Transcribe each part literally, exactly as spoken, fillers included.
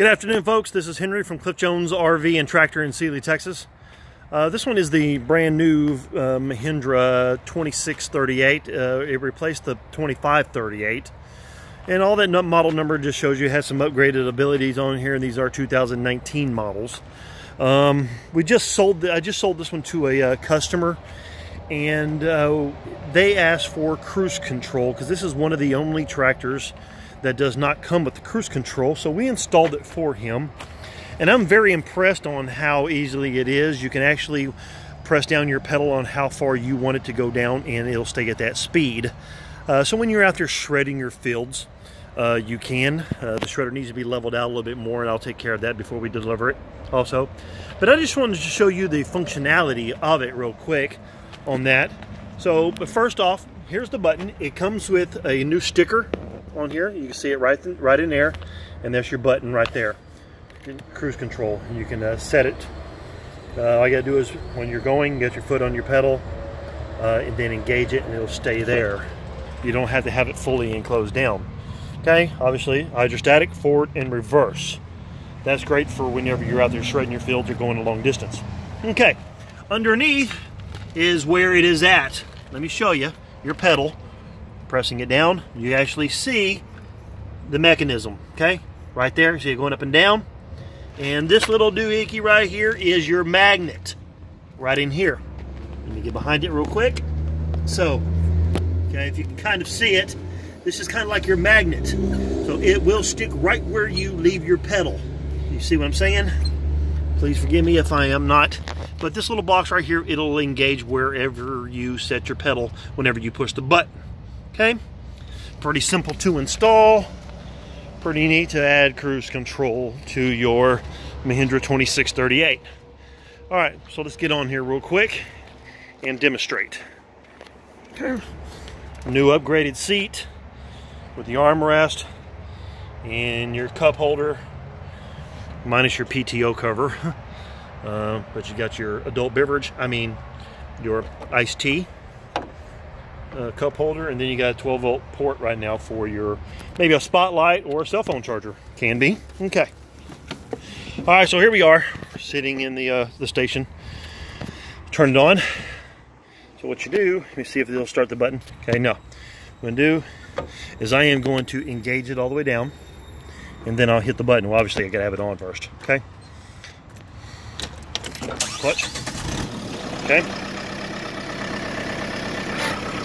Good afternoon, folks. This is Henry from Cliff Jones R V and Tractor in Sealy, Texas. Uh, this one is the brand new uh, Mahindra twenty-six thirty-eight. Uh, it replaced the twenty-five thirty-eight. And all that model number just shows you it has some upgraded abilities on here, and these are two thousand nineteen models. Um, we just sold, the, I just sold this one to a uh, customer, and uh, they asked for cruise control because this is one of the only tractors that does not come with the cruise control, so we installed it for him. And I'm very impressed on how easily it is. You can actually press down your pedal on how far you want it to go down, and it'll stay at that speed. Uh, so when you're out there shredding your fields, uh, you can. Uh, the shredder needs to be leveled out a little bit more, and I'll take care of that before we deliver it also. But I just wanted to show you the functionality of it real quick on that. So, but first off, here's the button. It comes with a new sticker on here. You can see it right th right in there, and that's your button right there, cruise control. You can uh, set it. Uh, all you gotta do is when you're going, get your foot on your pedal, uh, and then engage it, and it'll stay there. You don't have to have it fully enclosed down. Okay, obviously hydrostatic, forward and reverse. That's great for whenever you're out there shredding your fields or going a long distance. Okay, underneath is where it is at. Let me show you your pedal. Pressing it down, you actually see the mechanism, okay? Right there, see it going up and down. And this little doohickey right here is your magnet, right in here. Let me get behind it real quick. So, okay, if you can kind of see it, this is kind of like your magnet. So it will stick right where you leave your pedal. You see what I'm saying? Please forgive me if I am not. But this little box right here, it'll engage wherever you set your pedal whenever you push the button. Okay, pretty simple to install, pretty neat to add cruise control to your Mahindra twenty-six thirty-eight. All right, so let's get on here real quick and demonstrate. Okay, new upgraded seat with the armrest and your cup holder, minus your P T O cover, uh, but you got your adult beverage, I mean your iced tea. Uh, cup holder, and then you got a twelve volt port right now for your maybe a spotlight or a cell phone charger. Can be. Okay. All right, so here we are sitting in the uh, the station. Turn it on. So what you do? Let me see if it'll start the button. Okay, no. What I'm going to do is I am going to engage it all the way down, and then I'll hit the button. Well, obviously I got to have it on first. Okay. Clutch. Okay.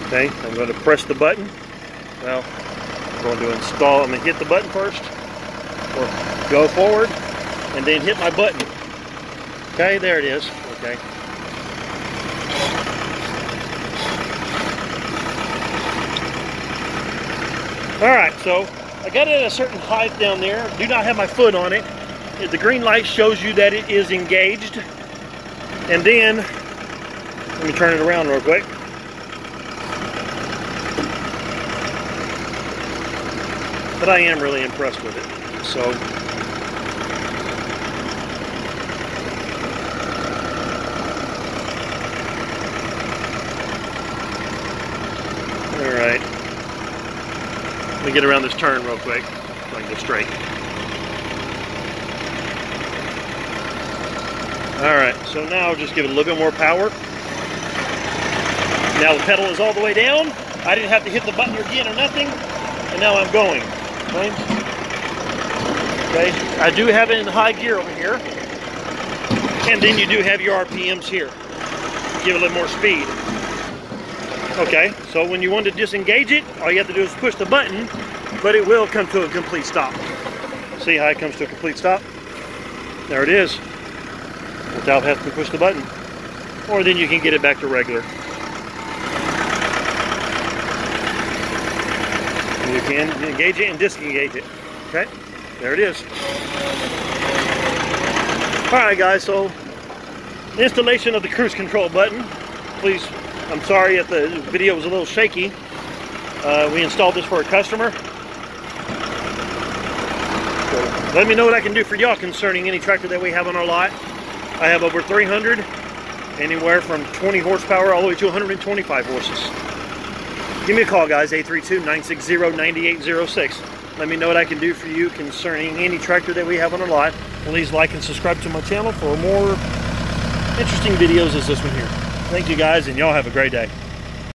Okay, I'm going to press the button. Well, I'm going to install, I'm going to hit the button first, or go forward, and then hit my button. Okay, there it is. Okay. All right, so I got it at a certain height down there. Do not have my foot on it. The green light shows you that it is engaged. And then, let me turn it around real quick. But I am really impressed with it. So, all right. Let me get around this turn real quick so I can go straight. All right. So now just give it a little bit more power. Now the pedal is all the way down. I didn't have to hit the button again or nothing. And now I'm going. Okay. Okay, I do have it in high gear over here, and then you do have your R P Ms here. Give it a little more speed. Okay, so when you want to disengage it, all you have to do is push the button, but it will come to a complete stop. See how it comes to a complete stop? There it is, without having to push the button. Or then you can get it back to regular. You can engage it and disengage it. Okay, there it is. All right, guys, so installation of the cruise control button. Please, I'm sorry if the video was a little shaky. Uh, we installed this for a customer. So let me know what I can do for y'all concerning any tractor that we have on our lot. I have over three hundred, anywhere from twenty horsepower all the way to one hundred twenty-five horses. Give me a call, guys, eight three two, nine six zero, nine eight zero six. Let me know what I can do for you concerning any tractor that we have on our lot. Please like and subscribe to my channel for more interesting videos as this one here. Thank you guys, and y'all have a great day.